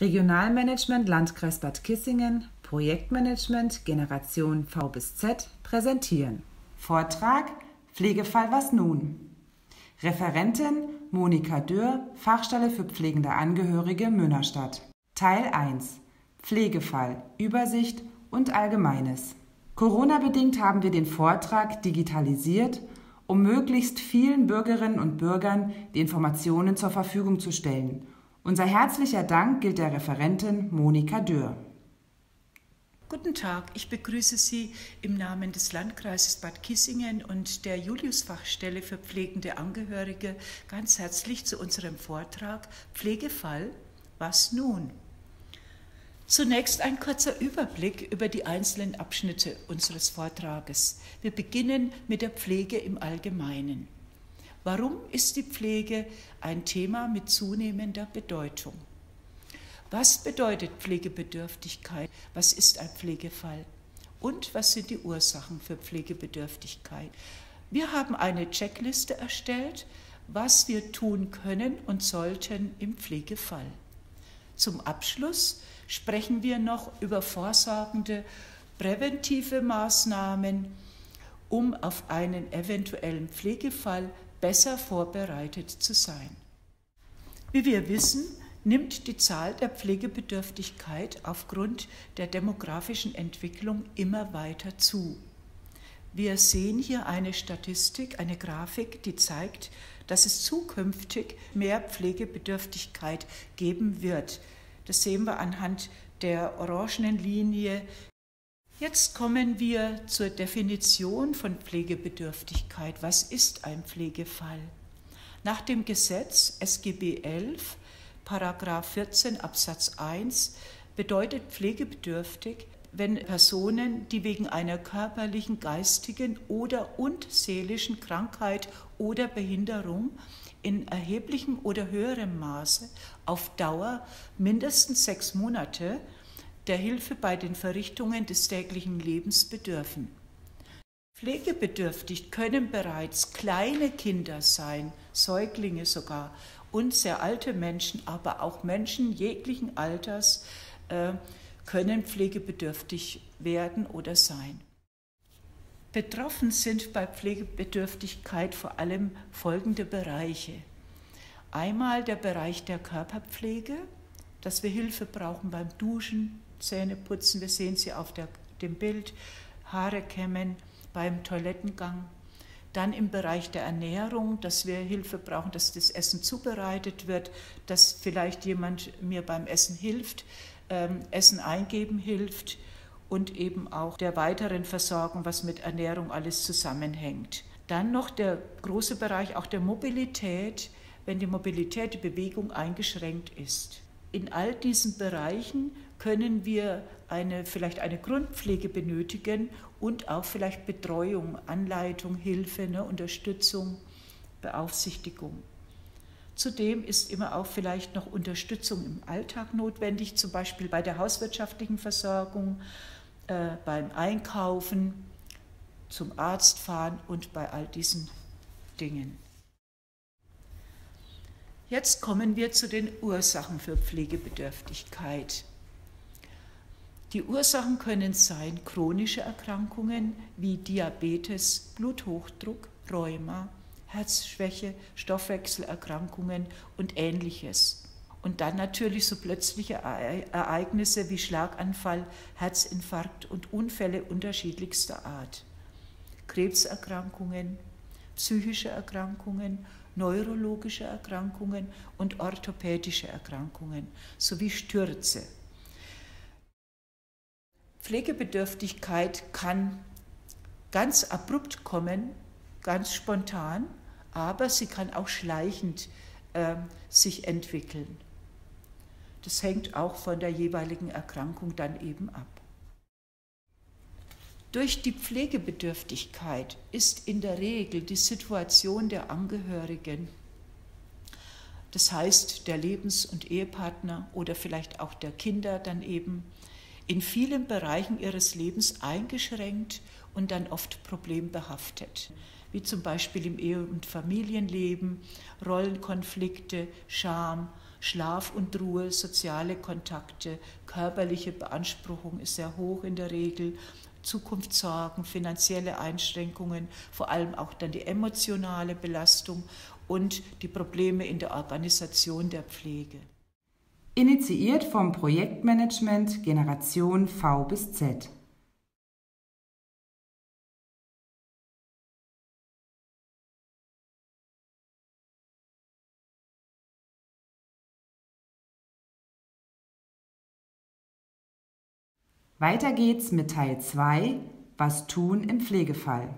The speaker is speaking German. Regionalmanagement Landkreis Bad Kissingen, Projektmanagement Generation V bis Z präsentieren. Vortrag Pflegefall, was nun? Referentin Monika Dürr, Fachstelle für pflegende Angehörige, Münnerstadt. Teil 1 Pflegefall, Übersicht und Allgemeines. Corona-bedingt haben wir den Vortrag digitalisiert, um möglichst vielen Bürgerinnen und Bürgern die Informationen zur Verfügung zu stellen. Unser herzlicher Dank gilt der Referentin Monika Dürr. Guten Tag, ich begrüße Sie im Namen des Landkreises Bad Kissingen und der Julius-Fachstelle für pflegende Angehörige ganz herzlich zu unserem Vortrag Pflegefall, was nun? Zunächst ein kurzer Überblick über die einzelnen Abschnitte unseres Vortrages. Wir beginnen mit der Pflege im Allgemeinen. Warum ist die Pflege ein Thema mit zunehmender Bedeutung? Was bedeutet Pflegebedürftigkeit? Was ist ein Pflegefall? Und was sind die Ursachen für Pflegebedürftigkeit? Wir haben eine Checkliste erstellt, was wir tun können und sollten im Pflegefall. Zum Abschluss sprechen wir noch über vorsorgende, präventive Maßnahmen, um auf einen eventuellen Pflegefall besser vorbereitet zu sein. Wie wir wissen, nimmt die Zahl der Pflegebedürftigkeit aufgrund der demografischen Entwicklung immer weiter zu. Wir sehen hier eine Statistik, eine Grafik, die zeigt, dass es zukünftig mehr Pflegebedürftigkeit geben wird. Das sehen wir anhand der orangenen Linie. Jetzt kommen wir zur Definition von Pflegebedürftigkeit. Was ist ein Pflegefall? Nach dem Gesetz SGB XI, Paragraph 14 Absatz 1, bedeutet pflegebedürftig, wenn Personen, die wegen einer körperlichen, geistigen oder und seelischen Krankheit oder Behinderung in erheblichem oder höherem Maße auf Dauer mindestens 6 Monate der Hilfe bei den Verrichtungen des täglichen Lebens bedürfen. Pflegebedürftig können bereits kleine Kinder sein, Säuglinge sogar, und sehr alte Menschen, aber auch Menschen jeglichen Alters können pflegebedürftig werden oder sein. Betroffen sind bei Pflegebedürftigkeit vor allem folgende Bereiche. Einmal der Bereich der Körperpflege, dass wir Hilfe brauchen beim Duschen, Zähneputzen, wir sehen sie auf dem Bild, Haare kämmen, beim Toilettengang. Dann im Bereich der Ernährung, dass wir Hilfe brauchen, dass das Essen zubereitet wird, dass vielleicht jemand mir beim Essen hilft, Essen eingeben hilft. Und eben auch der weiteren Versorgung, was mit Ernährung alles zusammenhängt. Dann noch der große Bereich auch der Mobilität, wenn die Mobilität, die Bewegung eingeschränkt ist. In all diesen Bereichen können wir vielleicht eine Grundpflege benötigen und auch vielleicht Betreuung, Anleitung, Hilfe, Unterstützung, Beaufsichtigung. Zudem ist immer auch vielleicht noch Unterstützung im Alltag notwendig, zum Beispiel bei der hauswirtschaftlichen Versorgung, beim Einkaufen, zum Arzt fahren und bei all diesen Dingen. Jetzt kommen wir zu den Ursachen für Pflegebedürftigkeit. Die Ursachen können sein chronische Erkrankungen wie Diabetes, Bluthochdruck, Rheuma, Herzschwäche, Stoffwechselerkrankungen und Ähnliches. Und dann natürlich so plötzliche Ereignisse wie Schlaganfall, Herzinfarkt und Unfälle unterschiedlichster Art. Krebserkrankungen, psychische Erkrankungen, neurologische Erkrankungen und orthopädische Erkrankungen sowie Stürze. Pflegebedürftigkeit kann ganz abrupt kommen, ganz spontan, aber sie kann auch schleichend sich entwickeln. Das hängt auch von der jeweiligen Erkrankung dann eben ab. Durch die Pflegebedürftigkeit ist in der Regel die Situation der Angehörigen, das heißt der Lebens- und Ehepartner oder vielleicht auch der Kinder dann eben, in vielen Bereichen ihres Lebens eingeschränkt und dann oft problembehaftet, wie zum Beispiel im Ehe- und Familienleben, Rollenkonflikte, Scham, Schlaf und Ruhe, soziale Kontakte, körperliche Beanspruchung ist sehr hoch in der Regel, Zukunftssorgen, finanzielle Einschränkungen, vor allem auch dann die emotionale Belastung und die Probleme in der Organisation der Pflege. Initiiert vom Projektmanagement Generation V bis Z. Weiter geht's mit Teil 2, was tun im Pflegefall.